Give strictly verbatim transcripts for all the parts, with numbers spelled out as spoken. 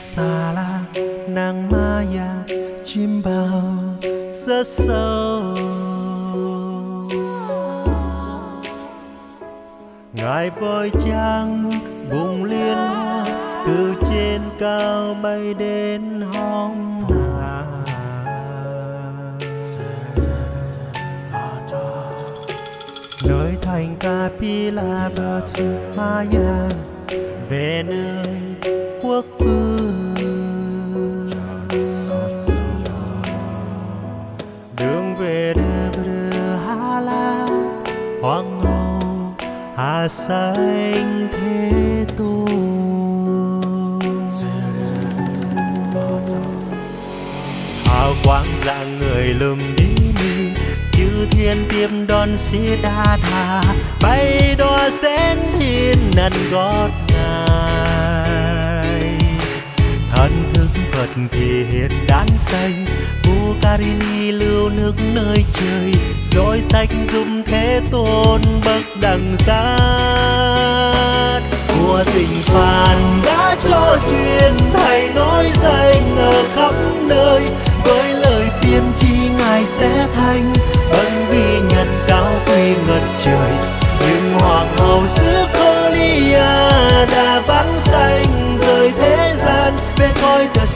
Asalha, nàng Maya chim bao rất sâu. Ngài voi trăng vùng liên hoa từ trên cao bay đến hóm hà. Nơi thành Kapilavathu Maya về nơi quốc vương, đường về Devadaha hoàng hậu Hà Xanh Thế Tôn. Hào quang dạng người Lumbini, chư thiên tiếp đón Siddhatha bay đò sen thiên năn gót ngài. Thần thức Phật thì hiện đán xanh, Puskarini lưu nước nơi trời, rọi sạch dung Thế Tôn bậc đẳng giác. Của Tịnh Phạn đã cho truyền, thầy nói danh ở khắp nơi, với lời tiên tri ngài sẽ thành ân vi nhân cao quý ngất trời. Nhưng hoàng hậu xứ Korea đã vắng xanh rời thế gian, bên coi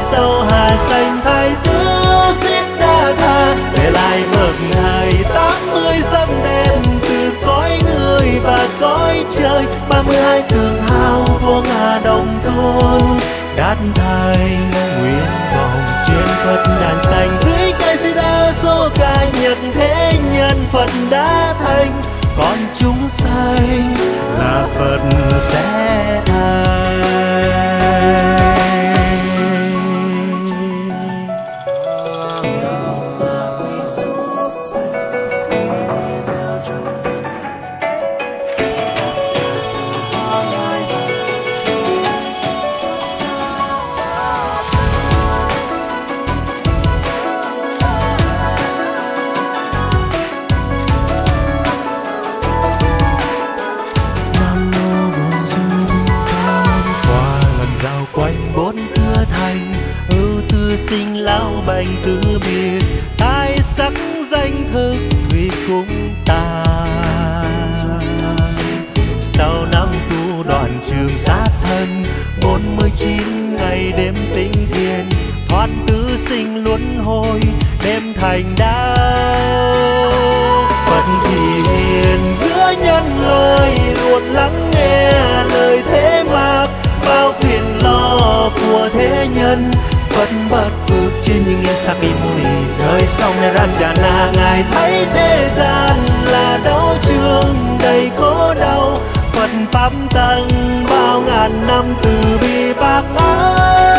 sau Hà Xanh Thái Tử Siddhatha để lại bậc thầy tám mươi dặm đêm từ cõi người và cõi trời, ba mươi hai tường hào vua Nga đồng tôn đát thành nguyện vọng trên Phật đàn xanh. Dưới cây Siddha số ca nhật thế nhân Phật đã thành, con chúng sanh là Phật sẽ thành. Sinh lão bệnh tứ biệt, tai sắc danh thức thủy cũng ta. Sau năm tu đoạn trường sát thân, bốn mươi chín ngày đêm tĩnh thiền, thoát tứ sinh luân hồi đêm thành đạo. Phật thì hiền giữa nhân loại, luôn lắng nghe lời thế mạc bao phiền lo của thế nhân. Phật bất phước trên những em Sakimuni, nơi sông Neranjana ngài thấy thế gian là đau thương đầy khổ đau. Phật pháp tăng bao ngàn năm từ bi bác ái.